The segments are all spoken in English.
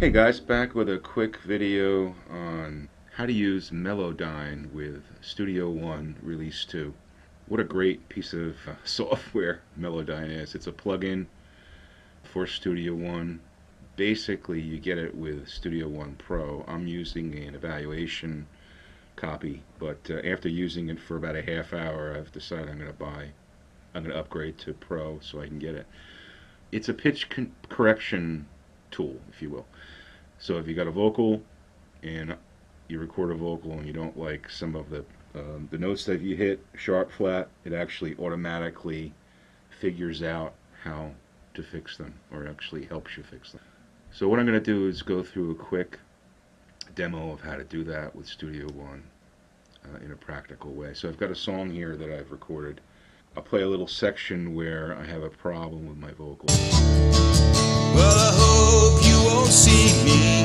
Hey guys, back with a quick video on how to use Melodyne with Studio One Release 2. What a great piece of software Melodyne is. It's a plugin for Studio One. Basically, you get it with Studio One Pro. I'm using an evaluation copy, but after using it for about a half hour, I've decided I'm going to upgrade to Pro so I can get it. It's a pitch correction tool, if you will. So if you got a vocal and you record a vocal and you don't like some of the notes that you hit, sharp, flat, it actually automatically figures out how to fix them, or actually helps you fix them. So what I'm going to do is go through a quick demo of how to do that with Studio One in a practical way. So I've got a song here that I've recorded. I'll play a little section where I have a problem with my vocal. Well, I hope you won't see me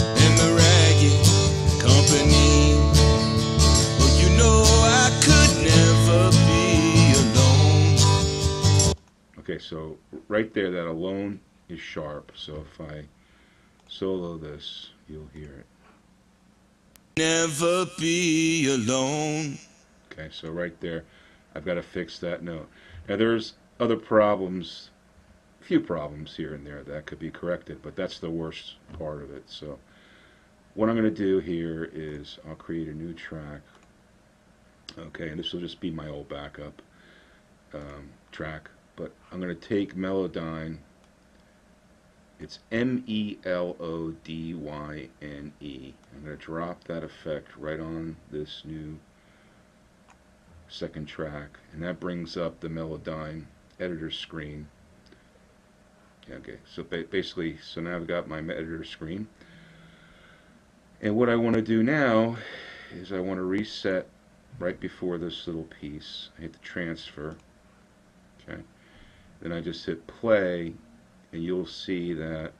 in the ragged company. Well, you know I could never be alone. Okay, so right there, that alone is sharp. So if I solo this, you'll hear it. Never be alone. Okay, so right there, I've got to fix that note. Now there's other problems, a few problems here and there that could be corrected, but that's the worst part of it. So what I'm going to do here is I'll create a new track. Okay, and this will just be my old backup track, but I'm going to take Melodyne. It's M-E-L-O-D-Y-N-E. I'm going to drop that effect right on this new second track, and that brings up the Melodyne editor screen. Okay, so basically, so now I've got my editor screen, and what I want to do now is I want to reset right before this little piece. I hit the transfer, okay, then I just hit play, and you'll see that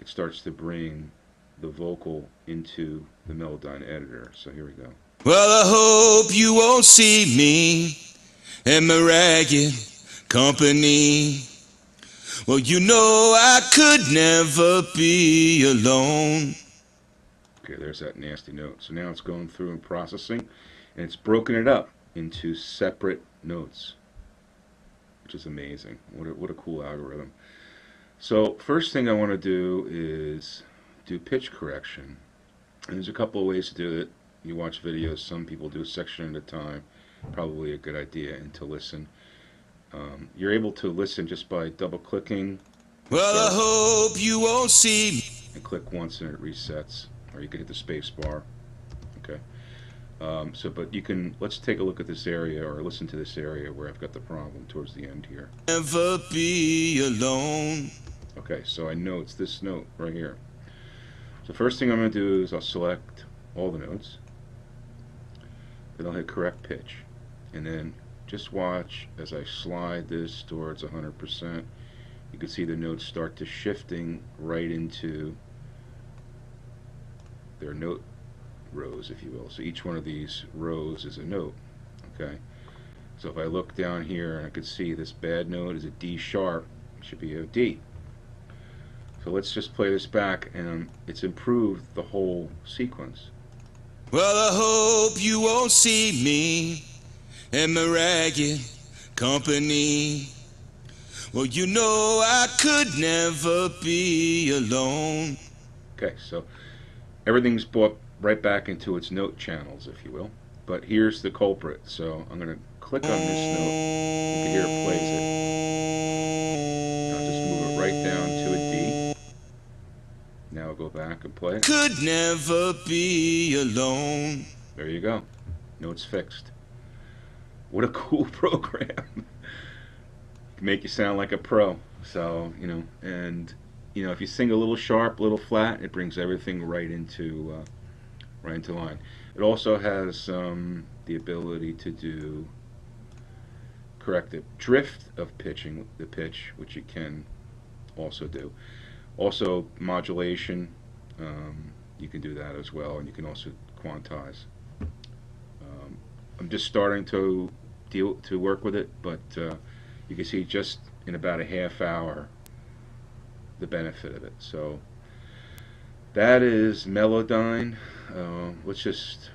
it starts to bring the vocal into the Melodyne editor. So here we go. Well, I hope you won't see me in my ragged company. Well, you know I could never be alone. Okay, there's that nasty note. So now it's going through and processing, and it's broken it up into separate notes, which is amazing. What a cool algorithm. So first thing I want to do is do pitch correction. And there's a couple of ways to do it. You watch videos, some people do a section at a time, probably a good idea, and to listen. You're able to listen just by double-clicking. Well, I hope you won't see me. And click once and it resets, or you can hit the space bar. Okay. But you can, let's take a look at this area, or listen to this area where I've got the problem towards the end here. Never be alone. Okay, so I know it's this note right here. So first thing I'm going to do is I'll select all the notes. Then I'll hit correct pitch, and then just watch as I slide this towards 100%. You can see the notes start to shifting right into their note rows, if you will. So each one of these rows is a note. Okay. So if I look down here, and I could see this bad note is a D sharp. It should be a D. So let's just play this back, and it's improved the whole sequence. Well, I hope you won't see me in my ragged company. Well, you know I could never be alone. Okay, so everything's brought right back into its note channels, if you will. But here's the culprit. So I'm going to click on this note. You can hear it plays it. I'll just move it right down to a D. Now I'll go back and play it. Could never be alone. There you go. Notes fixed. What a cool program. Can make you sound like a pro. So, you know, and you know, if you sing a little sharp, a little flat, it brings everything right into line. It also has the ability to do corrective drift of pitching the pitch, which you can also do. Also modulation, you can do that as well, and you can also quantize. I'm just starting to work with it, but you can see just in about a half hour the benefit of it. So That is Melodyne. Let's just,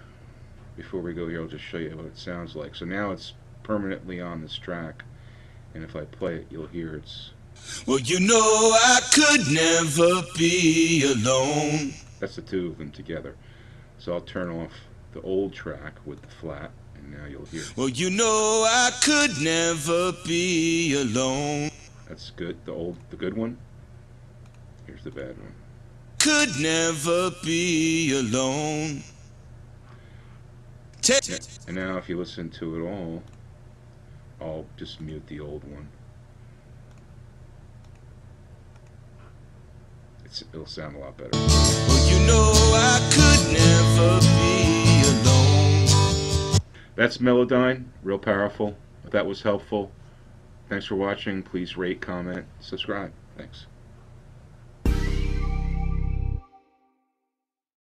before we go here, I'll just show you what it sounds like. So now it's permanently on this track, and if I play it, you'll hear it's... Well, you know I could never be alone. That's the two of them together. So I'll turn off the old track with the flat, and now you'll hear it. Well, you know I could never be alone. That's good, the good one. Here's the bad one. Could never be alone. And now if you listen to it all, I'll just mute the old one. It'll sound a lot better. Well, you know I could never be alone. That's Melodyne, real powerful. If that was helpful, thanks for watching. Please rate, comment, subscribe. Thanks.